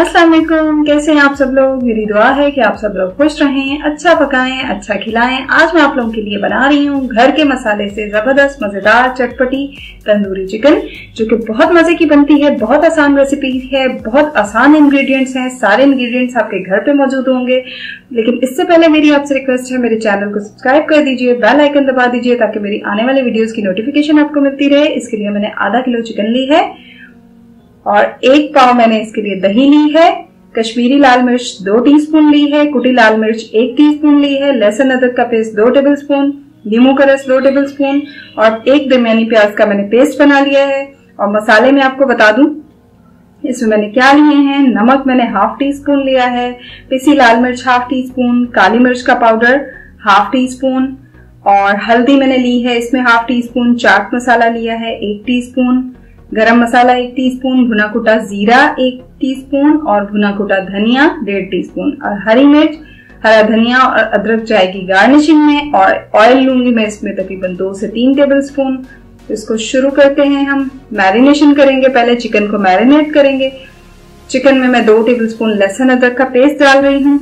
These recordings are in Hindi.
अस्सलाम वालेकुम, कैसे हैं आप सब लोग। मेरी दुआ है कि आप सब लोग खुश रहें, अच्छा पकाएं, अच्छा खिलाएं। आज मैं आप लोगों के लिए बना रही हूँ घर के मसाले से जबरदस्त मजेदार चटपटी तंदूरी चिकन, जो कि बहुत मजे की बनती है। बहुत आसान रेसिपी है, बहुत आसान इंग्रेडिएंट्स हैं, सारे इंग्रेडिएंट्स आपके घर पे मौजूद होंगे। लेकिन इससे पहले मेरी आपसे रिक्वेस्ट है, मेरे चैनल को सब्सक्राइब कर दीजिए, बेल आइकन दबा दीजिए ताकि मेरी आने वाली वीडियोज की नोटिफिकेशन आपको मिलती रहे। इसके लिए मैंने आधा किलो चिकन ली है और 1 पाव मैंने इसके लिए दही ली है। कश्मीरी लाल मिर्च 2 टीस्पून ली है, कुटी लाल मिर्च 1 टीस्पून ली है, लहसुन अदरक का पेस्ट 2 टेबलस्पून, नींबू का रस 2 टेबलस्पून और एक दरमियानी प्याज का मैंने पेस्ट बना लिया है। और मसाले में आपको बता दूं इसमें मैंने क्या लिए हैं। नमक मैंने 1/2 टीस्पून लिया है, पिसी लाल मिर्च 1/2 टीस्पून, काली मिर्च का पाउडर 1/2 टीस्पून और हल्दी मैंने ली है, इसमें 1/2 टीस्पून। चाट मसाला लिया है 1 टीस्पून, गरम मसाला 1 टीस्पून, भुना कुटा जीरा 1 टीस्पून और भुना कुटा धनिया 1.5 टीस्पून और हरी मिर्च, हरा धनिया और अदरक चाय की गार्निशिंग में। और ऑयल लूंगी मैं इसमें तकरीबन 2 से 3 टेबलस्पून। तो इसको शुरू करते हैं, हम मैरिनेशन करेंगे। पहले चिकन को मैरिनेट करेंगे। चिकन में मैं 2 टेबलस्पून लहसुन अदरक का पेस्ट डाल रही हूँ।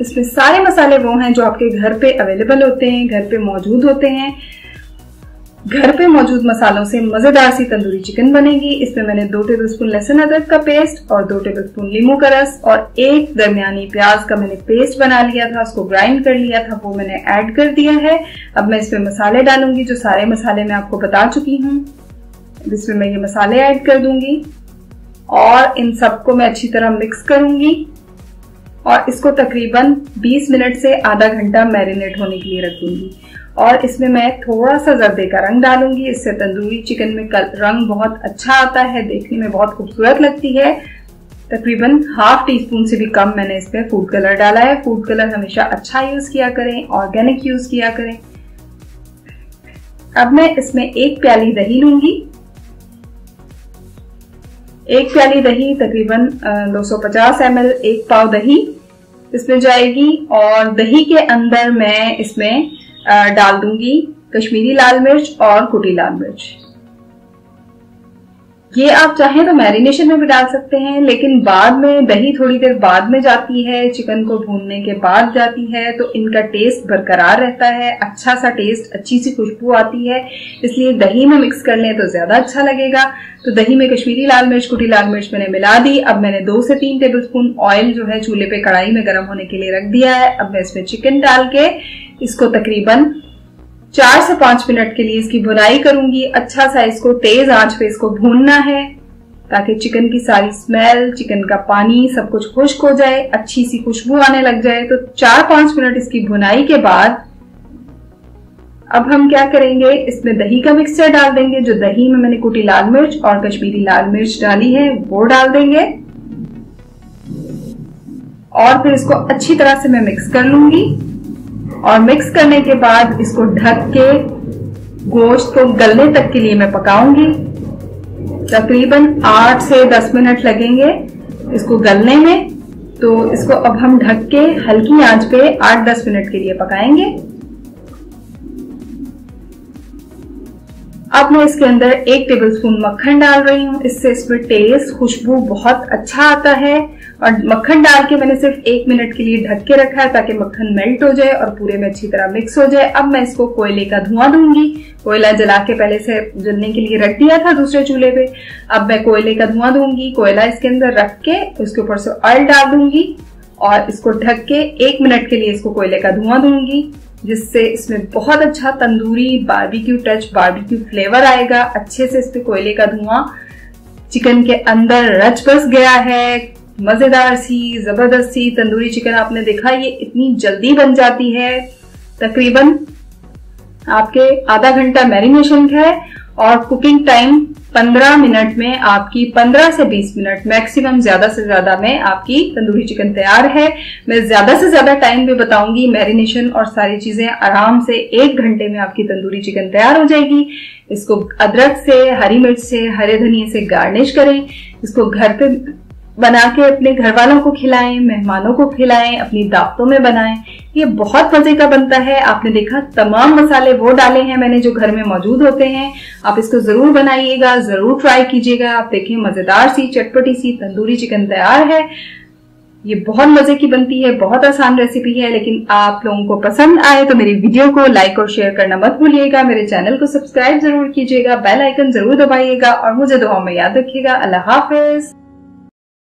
इसमें सारे मसाले वो हैं जो आपके घर पे अवेलेबल होते हैं, घर पे मौजूद होते हैं। घर पे मौजूद मसालों से मजेदार सी तंदूरी चिकन बनेगी। इसमें मैंने 2 टेबलस्पून लहसुन अदरक का पेस्ट और 2 टेबलस्पून नींबू का रस और एक दरमियानी प्याज का मैंने पेस्ट बना लिया था, उसको ग्राइंड कर लिया था, वो मैंने ऐड कर दिया है। अब मैं इसमें मसाले डालूंगी, जो सारे मसाले मैं आपको बता चुकी हूँ। इसमें मैं ये मसाले ऐड कर दूंगी और इन सबको मैं अच्छी तरह मिक्स करूंगी और इसको तकरीबन 20 मिनट से आधा घंटा मैरिनेट होने के लिए रख दूंगी। और इसमें मैं थोड़ा सा जर्दे का रंग डालूंगी, इससे तंदूरी चिकन में रंग बहुत अच्छा आता है, देखने में बहुत खूबसूरत लगती है। तकरीबन 1/2 टीस्पून से भी कम मैंने इसमें फूड कलर डाला है। फूड कलर हमेशा अच्छा यूज किया करें, ऑर्गेनिक यूज किया करें। अब मैं इसमें 1 प्याली दही लूंगी। 1 प्याली दही तकरीबन 250 ml, 1 पाव दही इसमें जाएगी। और दही के अंदर मैं इसमें डाल दूंगी कश्मीरी लाल मिर्च और कुटी लाल मिर्च। ये आप चाहें तो मैरिनेशन में भी डाल सकते हैं, लेकिन बाद में दही थोड़ी देर बाद में जाती है, चिकन को भूनने के बाद जाती है, तो इनका टेस्ट बरकरार रहता है, अच्छा सा टेस्ट, अच्छी सी खुशबू आती है, इसलिए दही में मिक्स कर लें तो ज्यादा अच्छा लगेगा। तो दही में कश्मीरी लाल मिर्च, कुटी लाल मिर्च मैंने मिला दी। अब मैंने 2 से 3 टेबलस्पून ऑयल जो है चूल्हे पे कड़ाई में गर्म होने के लिए रख दिया है। अब मैं इसमें चिकन डाल के इसको तकरीबन 4 से 5 मिनट के लिए इसकी भुनाई करूंगी। अच्छा सा इसको तेज आंच पे इसको भूनना है ताकि चिकन की सारी स्मेल, चिकन का पानी सब कुछ खुश्क हो जाए, अच्छी सी खुशबू आने लग जाए। तो 4-5 मिनट इसकी भुनाई के बाद अब हम क्या करेंगे, इसमें दही का मिक्सचर डाल देंगे। जो दही में मैंने कुटी लाल मिर्च और कश्मीरी लाल मिर्च डाली है वो डाल देंगे और फिर इसको अच्छी तरह से मैं मिक्स कर लूंगी। और मिक्स करने के बाद इसको ढक के गोश्त को गलने तक के लिए मैं पकाऊंगी। तकरीबन 8 से 10 मिनट लगेंगे इसको गलने में। तो इसको अब हम ढक के हल्की आंच पे 8-10 मिनट के लिए पकाएंगे। अब मैं इसके अंदर 1 टेबलस्पून मक्खन डाल रही हूँ, इससे इसमें टेस्ट, खुशबू बहुत अच्छा आता है। और मक्खन डाल के मैंने सिर्फ 1 मिनट के लिए ढक के रखा है ताकि मक्खन मेल्ट हो जाए और पूरे में अच्छी तरह मिक्स हो जाए। अब मैं इसको कोयले का धुआं दूंगी। कोयला जला के पहले से जलने के लिए रख दिया था दूसरे चूल्हे पे। अब मैं कोयले का धुआं दूंगी, कोयला इसके अंदर रख के उसके ऊपर से ऑयल डाल दूंगी और इसको ढक के 1 मिनट के लिए इसको कोयले का धुआं दूंगी, जिससे इसमें बहुत अच्छा tandoori barbecue touch, barbecue flavour आएगा। अच्छे से इसमें कोयले का धुआं चिकन के अंदर रच बस गया है। मजेदार सी जबरदस्त सी तंदूरी चिकन आपने देखा, ये इतनी जल्दी बन जाती है। तकरीबन आपके आधा घंटा मैरिनेशन है और कुकिंग टाइम 15 मिनट में आपकी, 15 से 20 मिनट मैक्सिमम, ज्यादा से ज्यादा में आपकी तंदूरी चिकन तैयार है। मैं ज्यादा से ज्यादा टाइम भी बताऊंगी, मैरिनेशन और सारी चीजें। आराम से 1 घंटे में आपकी तंदूरी चिकन तैयार हो जाएगी। इसको अदरक से, हरी मिर्च से, हरे धनिये से गार्निश करें। इसको घर पे बना के अपने घर वालों को खिलाएं, मेहमानों को खिलाएं, अपनी दावतों में बनाएं। ये बहुत मजे का बनता है। आपने देखा तमाम मसाले वो डाले हैं मैंने जो घर में मौजूद होते हैं। आप इसको जरूर बनाइएगा, जरूर ट्राई कीजिएगा। आप देखें मजेदार सी चटपटी सी तंदूरी चिकन तैयार है। ये बहुत मजे की बनती है, बहुत आसान रेसिपी है। लेकिन आप लोगों को पसंद आए तो मेरी वीडियो को लाइक और शेयर करना मत भूलिएगा। मेरे चैनल को सब्सक्राइब जरूर कीजिएगा, बेल आइकन जरूर दबाइएगा और मुझे दुआ में याद रखिएगा। अल्लाह हाफिज।